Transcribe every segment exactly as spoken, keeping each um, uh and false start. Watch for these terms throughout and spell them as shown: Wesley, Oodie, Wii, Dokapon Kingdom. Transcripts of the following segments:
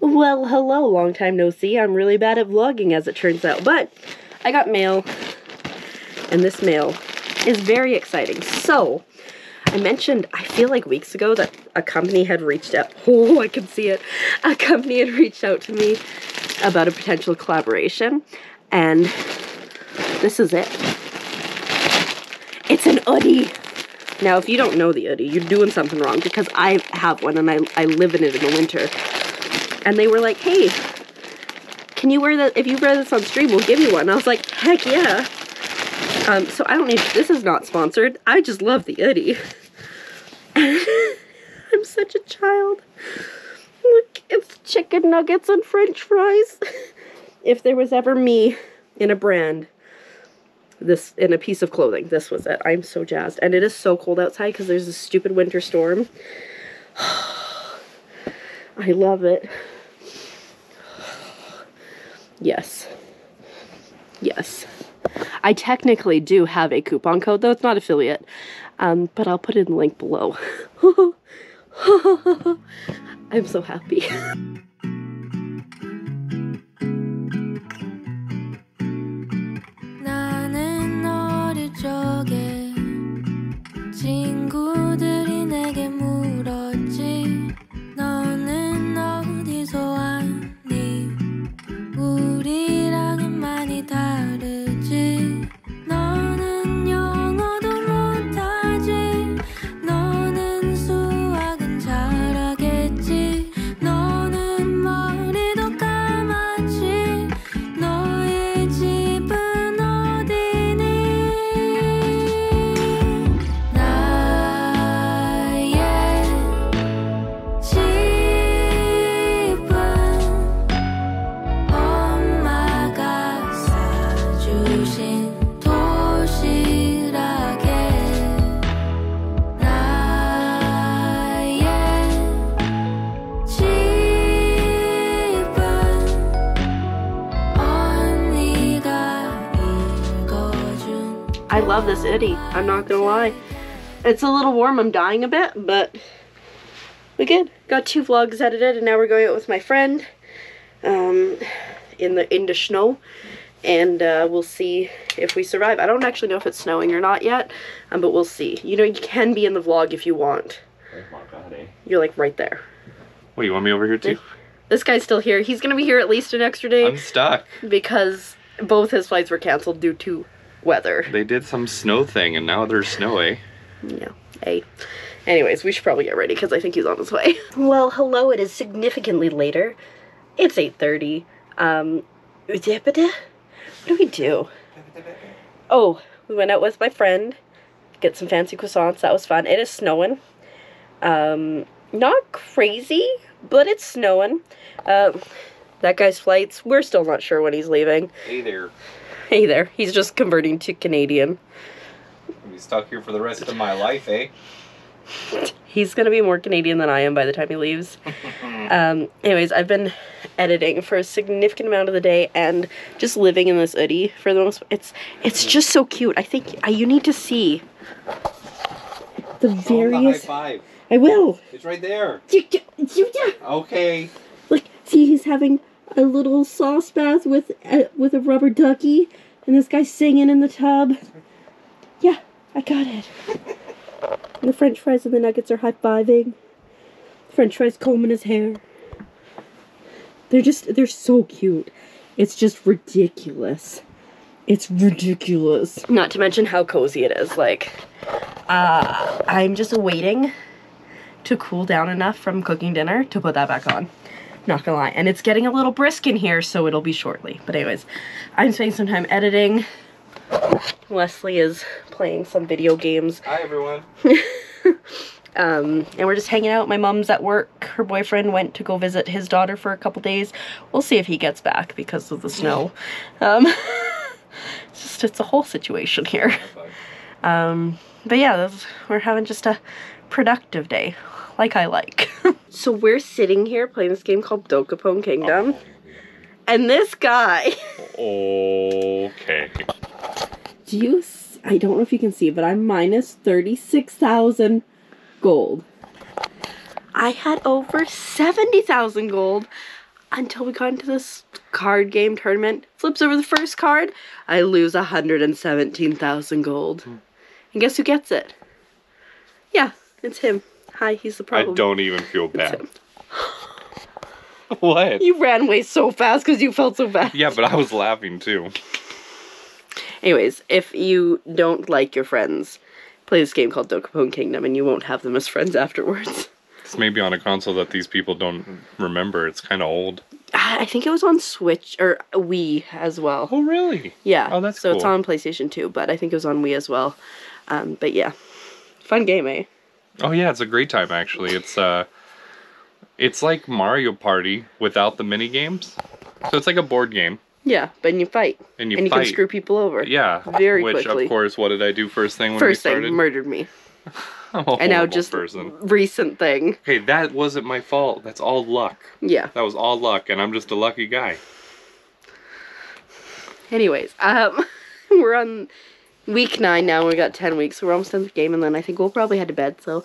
Well, hello, long time no see. I'm really bad at vlogging, as it turns out, but I got mail, and this mail is very exciting. So, I mentioned, I feel like weeks ago, that a company had reached out, oh, I can see it, a company had reached out to me about a potential collaboration, and this is it. It's an Oodie! Now, if you don't know the Oodie, you're doing something wrong, because I have one, and I, I live in it in the winter. And they were like, hey, can you wear that? If you wear this on stream, we'll give you one. And I was like, heck yeah. Um, so I don't need, this is not sponsored. I just love the Oodie. I'm such a child. Look, it's chicken nuggets and french fries. If there was ever me in a brand, this, in a piece of clothing, this was it. I'm so jazzed. And it is so cold outside because there's this stupid winter storm. I love it. Yes. Yes. I technically do have a coupon code, though it's not affiliate, um, but I'll put it in the link below. I'm so happy. I love this Oodie, I'm not gonna lie. It's a little warm, I'm dying a bit, but we're good. Got two vlogs edited, and now we're going out with my friend um, in the in the snow, and uh, we'll see if we survive. I don't actually know if it's snowing or not yet, um, but we'll see. You know, you can be in the vlog if you want. You're like right there. What, you want me over here too? This, this guy's still here. He's gonna be here at least an extra day. I'm stuck. Because both his flights were canceled due to weather. They did some snow thing and now they're snowy. Yeah. Hey. Anyways, we should probably get ready because I think he's on his way. Well, hello, it is significantly later. It's eight thirty. Um, what do we do? Oh, we went out with my friend, get some fancy croissants. That was fun. It is snowing. Um, not crazy, but it's snowing. Um, that guy's flights, we're still not sure when he's leaving. Hey there. Hey there, he's just converting to Canadian. I'll be stuck here for the rest of my life, eh? He's gonna be more Canadian than I am by the time he leaves. um, anyways, I've been editing for a significant amount of the day and just living in this Oodie for the most part. It's, it's just so cute. I think I, you need to see the it's various... The high five. I will. It's right there. Okay. Look, see, he's having a little sauce bath with uh, with a rubber ducky, and this guy's singing in the tub. Yeah, I got it. And the french fries and the nuggets are high-fiving. French fries combing his hair. They're just, they're so cute. It's just ridiculous. It's ridiculous. Not to mention how cozy it is. Like, uh, I'm just waiting to cool down enough from cooking dinner to put that back on. Not gonna lie, and it's getting a little brisk in here, so it'll be shortly. But anyways, I'm spending some time editing. Wesley is playing some video games. Hi everyone. um, and we're just hanging out. My mom's at work. Her boyfriend went to go visit his daughter for a couple days. We'll see if he gets back because of the snow. Um, it's just, it's a whole situation here. Um, but yeah, this, we're having just a productive day, like I like. So we're sitting here playing this game called Dokapon Kingdom, oh. And this guy. Okay. Do you? S I don't know if you can see, but I'm minus thirty-six thousand gold. I had over seventy thousand gold. until we got into this card game tournament. Flips over the first card. I lose one hundred seventeen thousand gold. Mm. And guess who gets it? Yeah, it's him. Hi, he's the problem. I don't even feel bad. What? You ran away so fast because you felt so bad. Yeah, but I was laughing too. Anyways, if you don't like your friends, play this game called Dokapon Kingdom and you won't have them as friends afterwards. It's maybe on a console that these people don't remember. It's kind of old. I think it was on Switch or Wii as well. Oh, really? Yeah. Oh, that's so cool. It's on PlayStation two, but I think it was on Wii as well. Um, but yeah. Fun game, eh? Oh, yeah. It's a great time, actually. It's uh, it's like Mario Party without the mini games. So it's like a board game. Yeah, but you fight. And you and fight. And you can screw people over. Yeah. Very Which, quickly. Which, of course, what did I do first thing when first we started? First thing, murdered me. I'm a and now just person. Recent thing. Okay, that wasn't my fault. That's all luck. Yeah. That was all luck, and I'm just a lucky guy. Anyways, um, we're on week nine now. We got ten weeks, so we're almost done with the game, and then I think we'll probably head to bed, so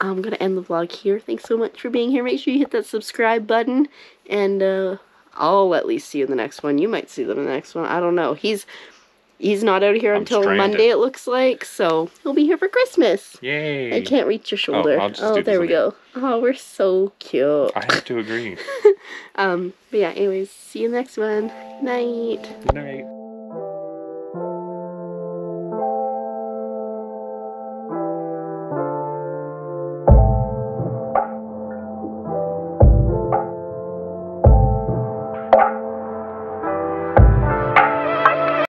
I'm going to end the vlog here. Thanks so much for being here. Make sure you hit that subscribe button, and uh, I'll at least see you in the next one. You might see them in the next one. I don't know. He's... He's not out of here I'm until stranded. Monday, it looks like, so he'll be here for Christmas. Yay. I can't reach your shoulder. Oh, oh there we go. Oh, we're so cute. I have to agree. um, but yeah, anyways, see you next one. Night. Good night.